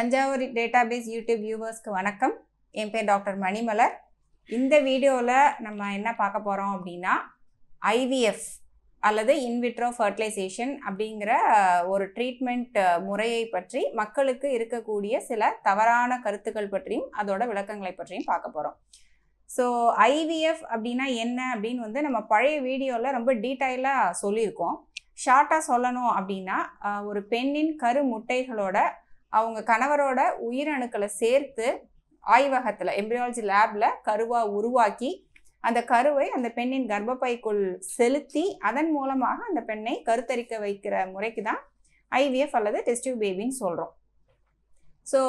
Thanjavur database YouTube வியூவர்ஸ்க்கு வணக்கம். என் பேர் doctor Manimalar. இந்த வீடியோவில் நம்ம என்ன பார்க்க போகிறோம் அப்படின்னா, ஐவிஎஃப் அல்லது இன்விட்ரோ ஃபர்டிலைசேஷன் அப்படிங்கிற ஒரு ட்ரீட்மெண்ட் முறையை பற்றி, மக்களுக்கு இருக்கக்கூடிய சில தவறான கருத்துக்கள் பற்றியும் அதோட விளக்கங்களை பற்றியும் பார்க்க போகிறோம். ஸோ ஐவிஎஃப் அப்படின்னா என்ன அப்படின்னு வந்து நம்ம பழைய வீடியோவில் ரொம்ப டீட்டெயிலாக சொல்லியிருக்கோம். ஷார்ட்டாக சொல்லணும் அப்படின்னா, ஒரு பெண்ணின் கரு முட்டைகளோட அவங்க கணவரோட உயிரணுக்களை சேர்த்து ஆய்வகத்தில் எம்பிரியாலஜி லேபில் கருவாக உருவாக்கி, அந்த கருவை அந்த பெண்ணின் கர்ப்பப்பைக்குள் செலுத்தி அதன் மூலமாக அந்த பெண்ணை கருத்தரிக்க வைக்கிற முறைக்கு தான் ஐவிஎஃப் அல்லது டெஸ்ட் டியூப் பேபின்னு சொல்கிறோம். ஸோ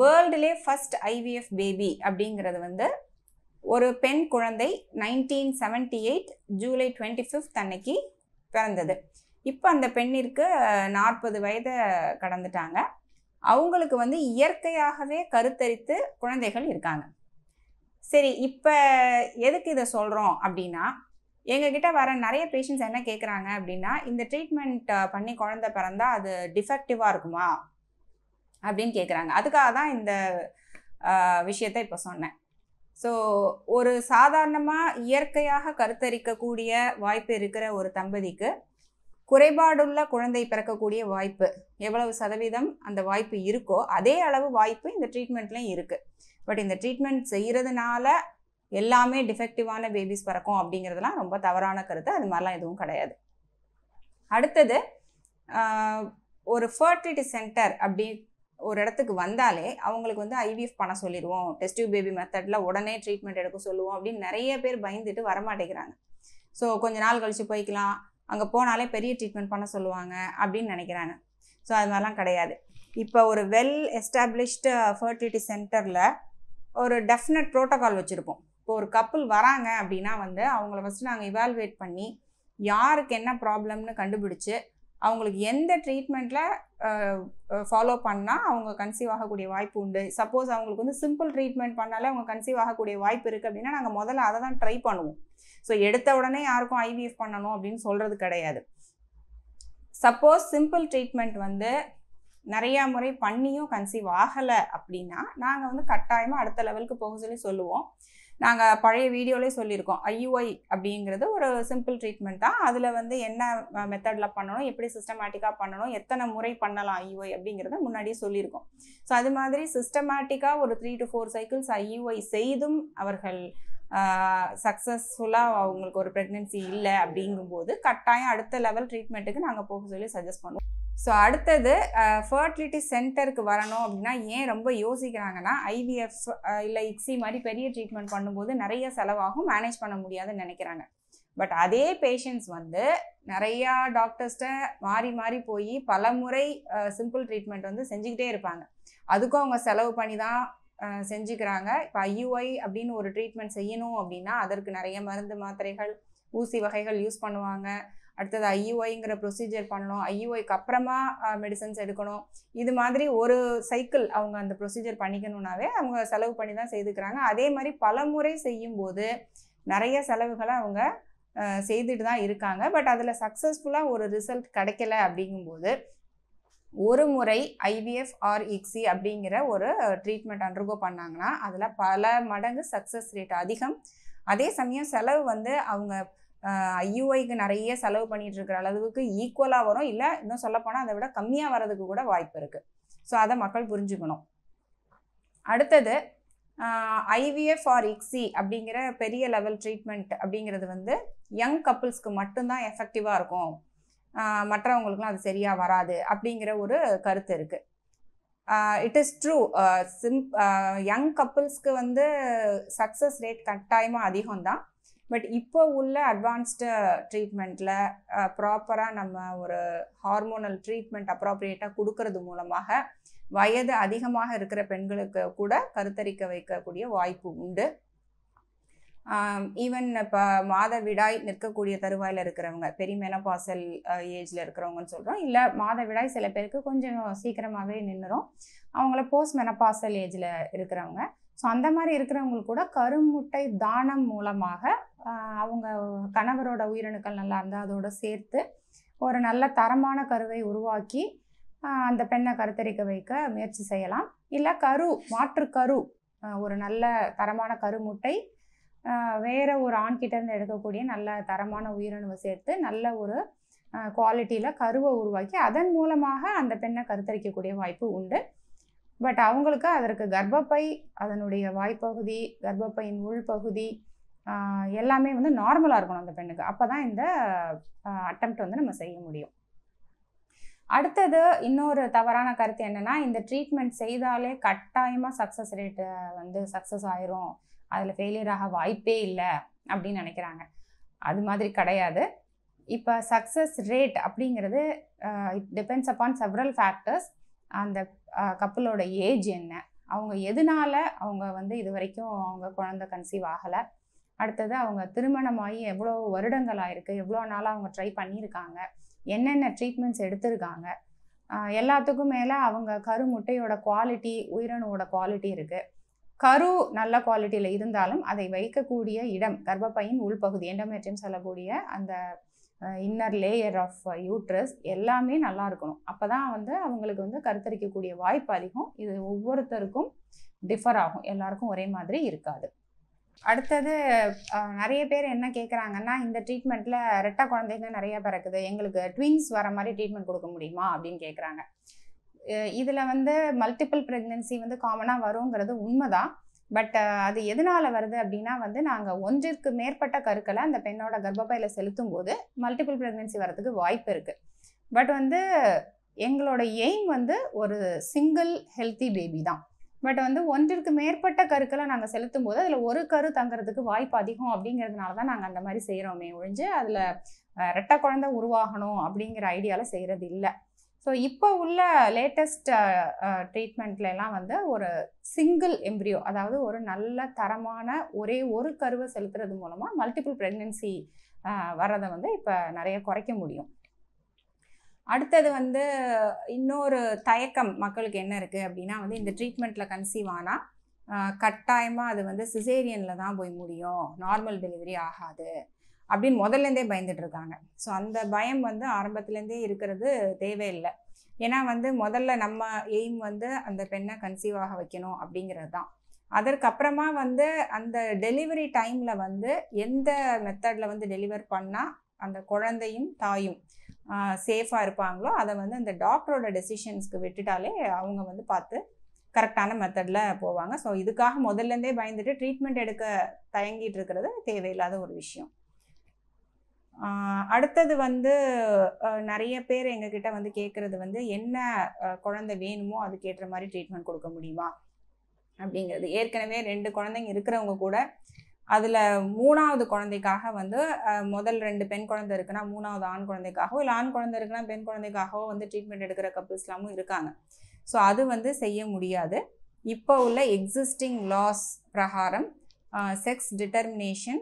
வேர்ல்டுலே ஃபஸ்ட் ஐவிஎஃப் பேபி அப்படிங்கிறது வந்து ஒரு பெண் குழந்தை 1978 ஜூலை 25 அன்னைக்கு பிறந்தது. இப்போ அந்த பெண்ணிற்கு 40 வயதை கடந்துட்டாங்க. அவங்களுக்கு வந்து இயற்கையாகவே கருத்தரித்து குழந்தைகள் இருக்காங்க. சரி, இப்போ எதுக்கு இதை சொல்கிறோம் அப்படின்னா, எங்ககிட்ட வர நிறைய பேஷண்ட்ஸ் என்ன கேட்குறாங்க அப்படின்னா, இந்த ட்ரீட்மெண்ட் பண்ணி குழந்தை பிறந்தா அது டிஃபெக்டிவாக இருக்குமா அப்படின்னு கேட்குறாங்க. அதுக்காக தான் இந்த விஷயத்தை இப்போ சொன்னேன். ஸோ ஒரு சாதாரணமாக இயற்கையாக கருத்தரிக்கக்கூடிய வாய்ப்பு இருக்கிற ஒரு தம்பதிக்கு குறைபாடுள்ள குழந்தை பிறக்கக்கூடிய வாய்ப்பு எவ்வளவு சதவீதம் அந்த வாய்ப்பு இருக்கோ அதே அளவு வாய்ப்பு இந்த ட்ரீட்மெண்ட்லேயும் இருக்குது. பட் இந்த ட்ரீட்மெண்ட் செய்கிறதுனால எல்லாமே டிஃபெக்டிவான பேபிஸ் பிறக்கும் அப்படிங்கிறதுலாம் ரொம்ப தவறான கருத்து. அது மாதிரிலாம் எதுவும் கிடையாது. அடுத்தது, ஒரு ஃபர்டிலிட்டி சென்டர் அப்படி ஒரு இடத்துக்கு வந்தாலே அவங்களுக்கு வந்து ஐவிஎஃப் பண்ண சொல்லிடுவோம், டெஸ்ட் டியூப் பேபி மெத்தடில் உடனே ட்ரீட்மெண்ட் எடுக்க சொல்லுவோம் அப்படின்னு நிறைய பேர் பயந்துட்டு வரமாட்டேங்கிறாங்க. ஸோ கொஞ்ச நாள் கழித்து போய்க்கலாம், அங்கே போனாலே பெரிய ட்ரீட்மெண்ட் பண்ண சொல்லுவாங்க அப்படின்னு நினைக்கிறாங்க. ஸோ அது மாதிரிலாம் கிடையாது. இப்போ ஒரு வெல் எஸ்டாப்ளிஷ்டு ஃபர்டிலிட்டி சென்டரில் ஒரு டெஃபினட் ப்ரோட்டோகால் வச்சுருப்போம். இப்போ ஒரு கப்புள் வராங்க அப்படின்னா வந்து அவங்கள ஃபஸ்ட்டு நாங்கள் இவால்வேட் பண்ணி யாருக்கு என்ன ப்ராப்ளம்னு கண்டுபிடிச்சி அவங்களுக்கு எந்த ட்ரீட்மெண்ட்டில் ஃபாலோ பண்ணால் அவங்க கன்சீவ் ஆகக்கூடிய வாய்ப்பு உண்டு. சப்போஸ் அவங்களுக்கு வந்து சிம்பிள் ட்ரீட்மெண்ட் பண்ணாலே அவங்க கன்சீவ் ஆகக்கூடிய வாய்ப்பு இருக்குது அப்படின்னா நாங்கள் முதல்ல அதை தான் ட்ரை பண்ணுவோம். ஸோ எடுத்த உடனே யாருக்கும் ஐவிஎஃப் பண்ணணும் அப்படின்னு சொல்கிறது கிடையாது. சப்போஸ் சிம்பிள் ட்ரீட்மெண்ட் வந்து நிறையா முறை பண்ணியும் கன்சீவ் ஆகலை அப்படின்னா நாங்கள் வந்து கட்டாயமாக அடுத்த லெவலுக்கு போக சொல்லி சொல்லுவோம். நாங்கள் பழைய வீடியோலேயே சொல்லியிருக்கோம், ஐயுஐ அப்படிங்கிறது ஒரு சிம்பிள் ட்ரீட்மெண்ட் தான். அதில் வந்து என்ன மெத்தடில் பண்ணணும், எப்படி சிஸ்டமேட்டிக்காக பண்ணணும், எத்தனை முறை பண்ணலாம் ஐயுஐ அப்படிங்கிறத முன்னாடியே சொல்லியிருக்கோம். ஸோ அது மாதிரி சிஸ்டமேட்டிக்காக ஒரு 3 to 4 சைக்கிள்ஸ் ஐயுஐ செய்தும் அவர்கள் சக்ஸஸ்ஃபுல்லாக அவங்களுக்கு ஒரு ப்ரெக்னென்சி இல்லை அப்படிங்கும்போது கட்டாயம் அடுத்த லெவல் ட்ரீட்மெண்ட்டுக்கு நாங்கள் போக சொல்லி சஜஸ்ட் பண்ணுவோம். ஸோ அடுத்தது, ஃபர்டிலிட்டி சென்டருக்கு வரணும் அப்படின்னா ஏன் ரொம்ப யோசிக்கிறாங்கன்னா, ஐவிஎஃப் இல்லை இக்ஸி மாதிரி பெரிய ட்ரீட்மெண்ட் பண்ணும்போது நிறைய செலவாகும், மேனேஜ் பண்ண முடியாதுன்னு நினைக்கிறாங்க. பட் அதே பேஷண்ட்ஸ் வந்து நிறையா டாக்டர்ஸ்கிட்ட மாறி மாறி போய் பல முறை சிம்பிள் ட்ரீட்மெண்ட் வந்து செஞ்சுக்கிட்டே இருப்பாங்க. அதுக்கும் அவங்க செலவு பண்ணி தான் செஞ்சுக்கிறாங்க. இப்போ ஐயுஐ அப்படின்னு ஒரு ட்ரீட்மெண்ட் செய்யணும் அப்படின்னா அதற்கு நிறைய மருந்து மாத்திரைகள், ஊசி வகைகள் யூஸ் பண்ணுவாங்க. அடுத்தது ஐயுஐங்கிற ப்ரொசீஜர் பண்ணணும், ஐயுஐக்கு அப்புறமா மெடிசன்ஸ் எடுக்கணும். இது மாதிரி ஒரு சைக்கிள் அவங்க அந்த ப்ரொசீஜர் பண்ணிக்கணுன்னாவே அவங்க செலவு பண்ணி தான் செய்துக்கிறாங்க. அதே மாதிரி பல முறை செய்யும்போது நிறைய செலவுகளை அவங்க செய்துட்டு தான் இருக்காங்க. பட் அதில் சக்ஸஸ்ஃபுல்லாக ஒரு ரிசல்ட் கிடைக்கல அப்படிங்கும்போது ஒரு முறை ஐவிஎஃப் ஆர் இக்ஸி அப்படிங்கிற ஒரு ட்ரீட்மெண்ட் அண்டர்கோ பண்ணாங்கன்னா அதில் பல மடங்கு சக்ஸஸ் ரேட் அதிகம். அதே சமயம் செலவு வந்து அவங்க ஐயுஐக்கு நிறைய செலவு பண்ணிகிட்டு இருக்கிற அளவுக்கு ஈக்குவலாக வரும், இல்லை இன்னும் சொல்லப்போனால் அதை விட கம்மியாக வர்றதுக்கு கூட வாய்ப்பு இருக்குது. ஸோ அதை மக்கள் புரிஞ்சுக்கணும். அடுத்தது, ஐவிஎஃப் ஆர் இக்ஸி அப்படிங்கிற பெரிய லெவல் ட்ரீட்மெண்ட் அப்படிங்கிறது வந்து யங் கப்புள்ஸ்க்கு மட்டும்தான் எஃபெக்டிவாக இருக்கும், மற்றவங்களுக்குலாம் அது சரியாக வராது அப்படிங்கிற ஒரு கருத்து இருக்குது. It is true. யங் கப்புள்ஸ்க்கு வந்து சக்ஸஸ் ரேட் கட்டாயமாக அதிகம்தான். பட் இப்போ உள்ள அட்வான்ஸ்டு ட்ரீட்மெண்ட்டில் ப்ராப்பராக நம்ம ஒரு ஹார்மோனல் ட்ரீட்மெண்ட் அப்ராப்ரியேட்டாக கொடுக்கறது மூலமாக வயது அதிகமாக இருக்கிற பெண்களுக்கு கூட கருத்தரிக்க வைக்கக்கூடிய வாய்ப்பு உண்டு. ஈவன் இப்போ மாதவிடாய் நிற்கக்கூடிய தருவாயில் இருக்கிறவங்க, பெரிமெனபாசல் ஏஜில் இருக்கிறவங்கன்னு சொல்கிறோம், இல்லை மாதவிடாய் சில பேருக்கு கொஞ்சம் சீக்கிரமாகவே நின்றுடும், அவங்கள போஸ்ட் மெனபாசல் ஏஜில் இருக்கிறவங்க. ஸோ அந்த மாதிரி இருக்கிறவங்களுக்கு கூட கருமுட்டை தானம் மூலமாக அவங்க கணவரோட உயிரணுக்கள் நல்லா இருந்தால் அதோடு சேர்த்து ஒரு நல்ல தரமான கருவை உருவாக்கி அந்த பெண்ணை கருத்தரிக்க வைக்க முயற்சி செய்யலாம். இல்லை கரு மாற்று கரு ஒரு நல்ல தரமான கருமுட்டை வேறு ஒரு ஆண்கிட்டேருந்து எடுக்கக்கூடிய நல்ல தரமான உயிரணுவை சேர்த்து நல்ல ஒரு குவாலிட்டியில் கருவை உருவாக்கி அதன் மூலமாக அந்த பெண்ணை கருத்தரிக்கக்கூடிய வாய்ப்பு உண்டு. பட் அவங்களுக்கு அதற்கு கர்ப்பப்பை அதனுடைய வாய்ப்பகுதி கர்ப்பப்பையின் உள்பகுதி எல்லாமே வந்து நார்மலாக இருக்கணும் அந்த பெண்ணுக்கு. அப்போ தான் இந்த அட்டெம்ப்ட் வந்து நம்ம செய்ய முடியும். அடுத்தது இன்னொரு தவறான கருத்து என்னென்னா, இந்த ட்ரீட்மெண்ட் செய்தாலே கட்டாயமாக சக்ஸஸ் ரேட்டு வந்து சக்ஸஸ் ஆயிரும், அதில் ஃபெயிலியர் ஆக வாய்ப்பே இல்லை அப்படின்னு நினைக்கிறாங்க. அது மாதிரி கிடையாது. இப்போ சக்ஸஸ் ரேட் அப்படிங்கிறது it depends upon several factors. அந்த கப்பலோட ஏஜ் என்ன, அவங்க எதனால அவங்க வந்து இது வரைக்கும் அவங்க குழந்தை கன்சீவ் ஆகலை, அடுத்தது அவங்க திருமணமாகி எவ்வளோ வருடங்கள் ஆயிருக்கு, எவ்வளோ நாளாக அவங்க ட்ரை பண்ணியிருக்காங்க, என்னென்ன ட்ரீட்மெண்ட்ஸ் எடுத்திருக்காங்க, எல்லாத்துக்கும் மேலே அவங்க கரு முட்டையோட குவாலிட்டி உயிரணுவோட குவாலிட்டி இருக்குது. கரு நல்ல குவாலிட்டியில் இருந்தாலும் அதை வைக்கக்கூடிய இடம் கர்ப்பப்பையின் உள்பகுதி எண்டோமெட்ரியம் சொல்லக்கூடிய அந்த இன்னர் லேயர் ஆஃப் யூட்ரஸ் எல்லாமே நல்லா இருக்கணும். அப்போ தான் வந்து அவங்களுக்கு வந்து கருத்தரிக்கக்கூடிய வாய்ப்பு அதிகம். இது ஒவ்வொருத்தருக்கும் டிஃபர் ஆகும், எல்லாருக்கும் ஒரே மாதிரி இருக்காது. அடுத்தது நிறைய பேர் என்ன கேட்குறாங்கன்னா, இந்த ட்ரீட்மெண்ட்டில் ரெட்டை குழந்தைங்க நிறையா பிறக்குது, எங்களுக்கு ட்வின்ஸ் வர மாதிரி ட்ரீட்மெண்ட் கொடுக்க முடியுமா அப்படின்னு கேட்குறாங்க. இதில் வந்து மல்டிபிள் ப்ரெக்னன்சி வந்து காமனாக வருங்கிறது உண்மைதான். பட் அது எதனால் வருது அப்படின்னா, வந்து நாங்கள் ஒன்றிற்கு மேற்பட்ட கருக்களை அந்த பெண்ணோட கர்ப்பப்பையில் செலுத்தும் போது மல்டிபிள் ப்ரெக்னன்சி வரதுக்கு வாய்ப்பு இருக்குது. பட் வந்து எங்களோட எய்ம் வந்து ஒரு சிங்கிள் ஹெல்த்தி பேபி தான். பட் வந்து ஒன்றிற்கு மேற்பட்ட கருக்களை நாங்கள் செலுத்தும் போது அதில் ஒரு கரு தங்கிறதுக்கு வாய்ப்பு அதிகம் அப்படிங்கிறதுனால தான் நாங்கள் அந்த மாதிரி செய்கிறோமே ஒழிஞ்சு அதில் ரெட்டை குழந்தை உருவாகணும் அப்படிங்கிற ஐடியாவில் செய்கிறது இல்லை. ஸோ இப்போ உள்ள லேட்டஸ்ட் ட்ரீட்மெண்ட்லாம் வந்து ஒரு சிங்கிள் எம்ப்ரியோ, அதாவது ஒரு நல்ல தரமான ஒரே ஒரு கருவை செலுத்துறது மூலமாக மல்டிபிள் ப்ரெக்னன்சி வர்றதை வந்து இப்போ நிறைய குறைக்க முடியும். அடுத்தது வந்து இன்னொரு தயக்கம் மக்களுக்கு என்ன இருக்குது அப்படின்னா, வந்து இந்த ட்ரீட்மெண்ட்டில் கன்சீவ் ஆனால் கட்டாயமாக அது வந்து சிசேரியனில் தான் போய் முடியும், நார்மல் டெலிவரி ஆகாது அப்படின்னு முதல்லேருந்தே பயந்துட்டுருக்காங்க. ஸோ அந்த பயம் வந்து ஆரம்பத்துலேருந்தே இருக்கிறது தேவையில்லை. ஏன்னா வந்து முதல்ல நம்ம எய்ம் வந்து அந்த பெண்ணை கன்சீவ் ஆக வைக்கணும் அப்படிங்கிறது தான். அதற்கப்புறமா வந்து அந்த டெலிவரி டைமில் வந்து எந்த மெத்தடில் வந்து டெலிவர் பண்ணால் அந்த குழந்தையும் தாயும் சேஃபாக இருப்பாங்களோ அதை வந்து அந்த டாக்டரோட டெசிஷன்ஸ்க்கு விட்டுட்டாலே அவங்க வந்து பார்த்து கரெக்டான மெத்தடில் போவாங்க. ஸோ இதுக்காக முதல்லேருந்தே பயந்துட்டு ட்ரீட்மெண்ட் எடுக்க தயங்கிட்டு இருக்கிறது தேவையில்லாத ஒரு விஷயம். அடுத்தது வந்து நிறைய பேர் எங்ககிட்ட வந்து கேட்குறது வந்து என்ன குழந்தை வேணுமோ அதுக்கேற்ற மாதிரி ட்ரீட்மெண்ட் கொடுக்க முடியுமா அப்படிங்கிறது. ஏற்கனவே 2 குழந்தைங்க இருக்கிறவங்க கூட அதில் 3வது குழந்தைக்காக வந்து முதல் 2 பெண் குழந்தை இருக்குன்னா 3வது ஆண் குழந்தைக்காகவோ, இல்லை ஆண் குழந்தை இருக்குன்னா பெண் குழந்தைக்காகவோ வந்து ட்ரீட்மெண்ட் எடுக்கிற கப்புள்ஸ்லாமும் இருக்காங்க. ஸோ அது வந்து செய்ய முடியாது. இப்போ உள்ள எக்ஸிஸ்டிங் லாஸ் பிரகாரம் sex determination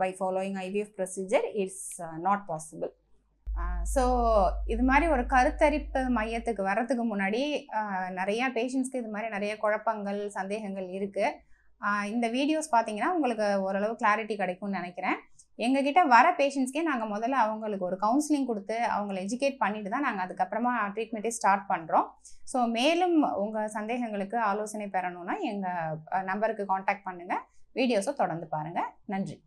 by following IVF procedure it's not possible. So இது மாதிரி ஒரு கருத்தரிப்பு மையத்துக்கு வர்றதுக்கு முன்னாடி நிறையா பேஷண்ட்ஸ்க்கு இது மாதிரி நிறைய குழப்பங்கள் சந்தேகங்கள் இருக்குது. இந்த வீடியோஸ் பார்த்தீங்கன்னா உங்களுக்கு ஓரளவு கிளாரிட்டி கிடைக்கும்னு நினைக்கிறேன். எங்ககிட்ட வர பேஷண்ட்ஸ்க்கே நாங்கள் முதல்ல அவங்களுக்கு ஒரு கவுன்சிலிங் கொடுத்து அவங்கள எஜுகேட் பண்ணிட்டு தான் நாங்கள் அதுக்கப்புறமா ட்ரீட்மெண்ட்டே ஸ்டார்ட் பண்ணுறோம். ஸோ மேலும் உங்கள் சந்தேகங்களுக்கு ஆலோசனை பெறணும்னா எங்கள் நம்பருக்கு காண்டாக்ட் பண்ணுங்கள். வீடியோஸும் தொடர்ந்து பாருங்கள். நன்றி.